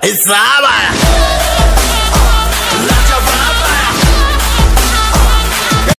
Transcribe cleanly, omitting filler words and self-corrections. It's over.